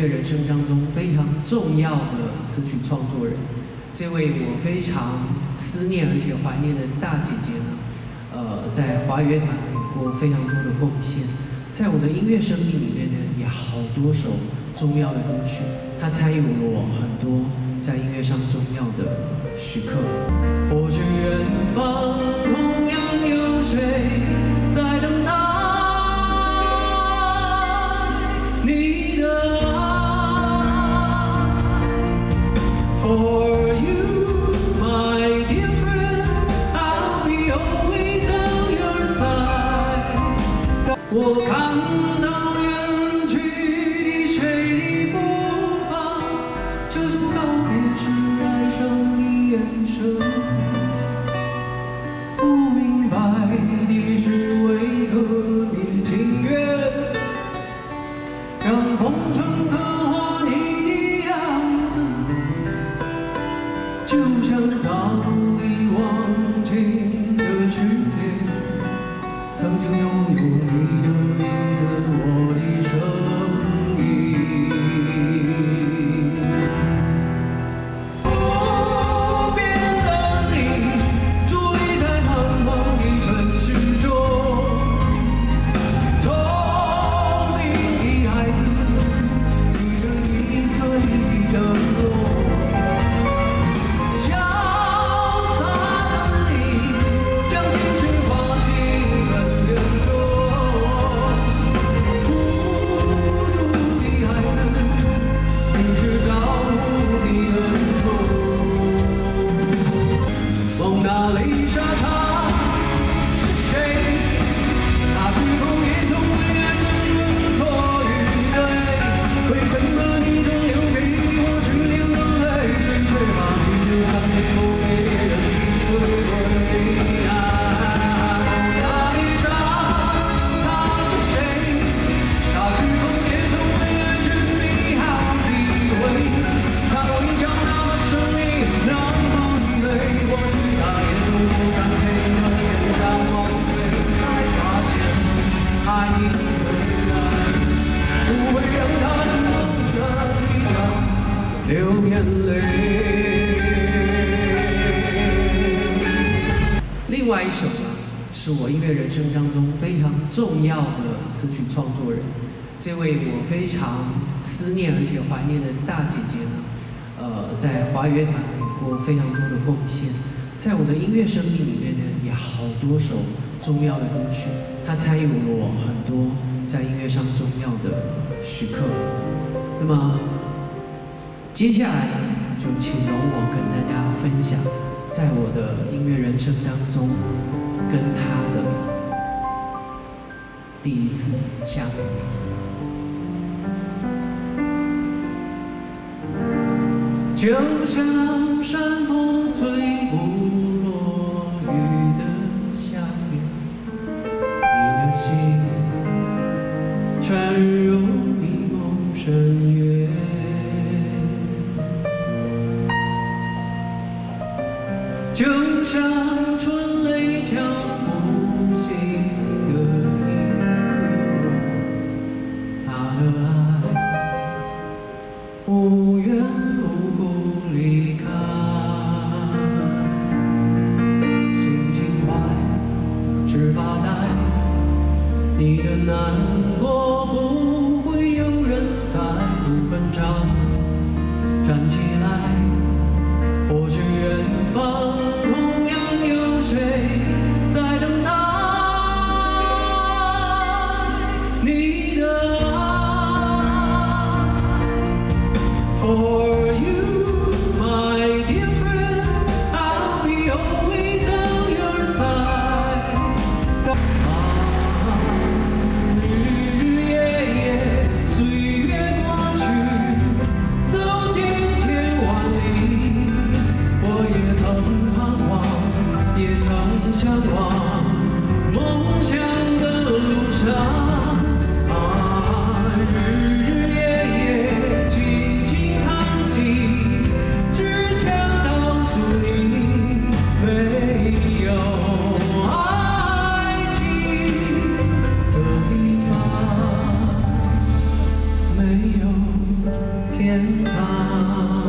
乐人生当中非常重要的词曲创作人。这位我非常思念而且怀念的大姐姐呢，在华语乐坛有过非常多的贡献，在我的音乐生命里面呢，也好多首重要的歌曲，她参与了我很多在音乐上重要的时刻。我去远方，同样有谁在等待？ For you, my dear friend, I'll be always on your side. 我看到远去的水里波光，遮住告别时哀伤的眼神。不明白的是为何你情愿让风尘刻画你。 就像早已忘情的世界，曾经拥有你的名字，我的声音。不变的你，伫立在彷徨的城市中，聪明的孩子，提着易碎的落。 另外一首呢，是我音乐人生当中非常重要的词曲创作人。这位我非常思念而且怀念的大姐姐呢，在华语乐坛有过非常多的贡献，在我的音乐生命里面呢，也好多首重要的歌曲，她参与了我很多在音乐上重要的时刻。那么接下来就请容我跟大家分享，在我的音乐人生当中，跟他的第一次相遇。就像山风吹不落雨的夏夜，你的心沉入迷蒙深渊。 就像春雷敲不醒的银河，他的爱无缘无故离开，心情坏，只发呆，你的难过不会有人在乎分账，站起来。 我去远方，同样有谁在等待你的爱 ？For you, my dear friend, I'll be always on your side。啊，日日夜夜，岁月过去，走进千万里。 也曾向往梦想的路上，啊，日日夜夜静静叹息，只想告诉你，没有爱情的地方，没有。天堂。